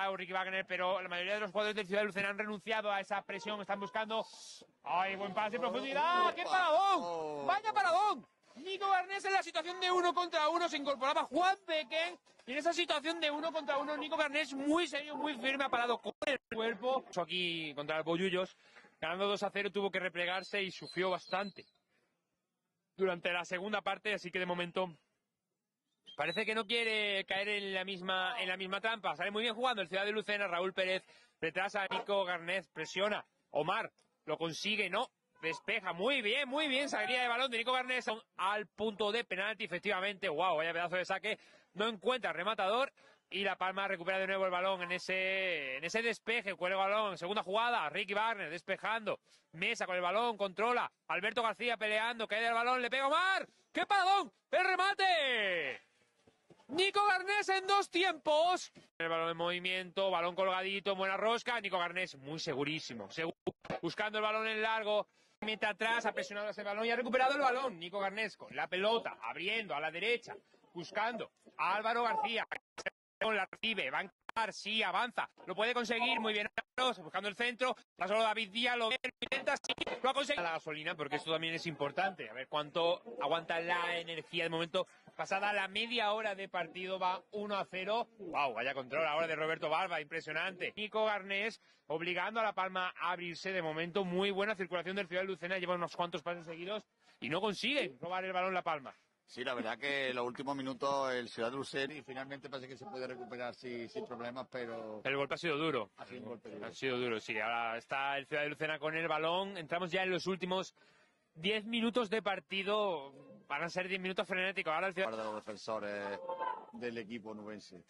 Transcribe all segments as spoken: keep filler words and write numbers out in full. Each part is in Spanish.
estado Ricky Wagner, pero la mayoría de los jugadores del Ciudad de Lucena han renunciado a esa presión, están buscando... ¡Ay, buen pase en profundidad! ¡Qué paradón! ¡Vaya paradón! Nico Garnés en la situación de uno contra uno, se incorporaba Juan Pequén, y en esa situación de uno contra uno, Nico Garnés muy serio, muy firme, ha parado con el cuerpo. Aquí contra el Boyullos, ganando dos a cero, tuvo que replegarse y sufrió bastante durante la segunda parte, así que de momento parece que no quiere caer en la misma en la misma trampa. Sale muy bien jugando el Ciudad de Lucena, Raúl Pérez retrasa a Nico Garnés, presiona, Omar lo consigue, no, despeja, muy bien, muy bien, salida de balón de Nico Garnés al punto de penalti, efectivamente, wow, vaya pedazo de saque, no encuentra rematador y La Palma recupera de nuevo el balón en ese en ese despeje, cuelga el balón, segunda jugada, Ricky Wagner despejando, Mesa con el balón, controla, Alberto García peleando, cae del balón, le pega Omar, ¡qué paradón! ¡El remate! Nico Garnés en dos tiempos. El balón en movimiento, balón colgadito, buena rosca. Nico Garnés muy segurísimo, seguro, buscando el balón en largo. Mete atrás, ha presionado ese balón y ha recuperado el balón. Nico Garnés con la pelota, abriendo a la derecha, buscando a Álvaro García. La recibe, va a encarar, sí, avanza. Lo puede conseguir, muy bien, buscando el centro. Va solo David Díaz, lo ve, intenta, sí, lo ha conseguido. La gasolina, porque esto también es importante. A ver cuánto aguanta la energía de momento. Pasada la media hora de partido va uno a cero. Wow, vaya control ahora de Roberto Barba, impresionante. Nico Garnés obligando a La Palma a abrirse de momento. Muy buena circulación del Ciudad de Lucena, lleva unos cuantos pases seguidos y no consigue robar el balón La Palma. Sí, la verdad que en los últimos minutos el Ciudad de Lucena y finalmente parece que se puede recuperar sin, sin problemas, pero... El golpe ha sido duro. Ha sido un golpe duro. Ha sido duro, sí. Ahora está el Ciudad de Lucena con el balón. Entramos ya en los últimos diez minutos de partido. Van a ser diez minutos frenéticos. Ahora el Ciudad... ...de los defensores del equipo nubense.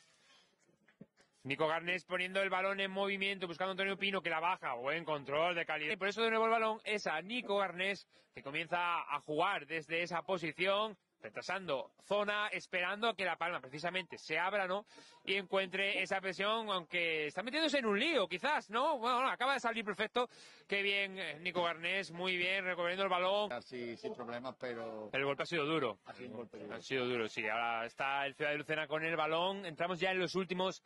Nico Garnés poniendo el balón en movimiento, buscando a Antonio Pino, que la baja, buen control de calidad. Y por eso de nuevo el balón es a Nico Garnés, que comienza a jugar desde esa posición, retrasando zona, esperando a que La Palma precisamente se abra, ¿no? Y encuentre esa presión, aunque está metiéndose en un lío, quizás, ¿no? Bueno, no, acaba de salir perfecto. Qué bien, Nico Garnés, muy bien, recuperando el balón. Así, sin problemas, pero... El golpe ha sido duro. Ha sido un golpe duro. Ha sido duro, sí. Ahora está el Ciudad de Lucena con el balón. Entramos ya en los últimos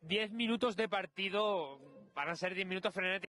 diez minutos de partido. Van a ser diez minutos frenéticos.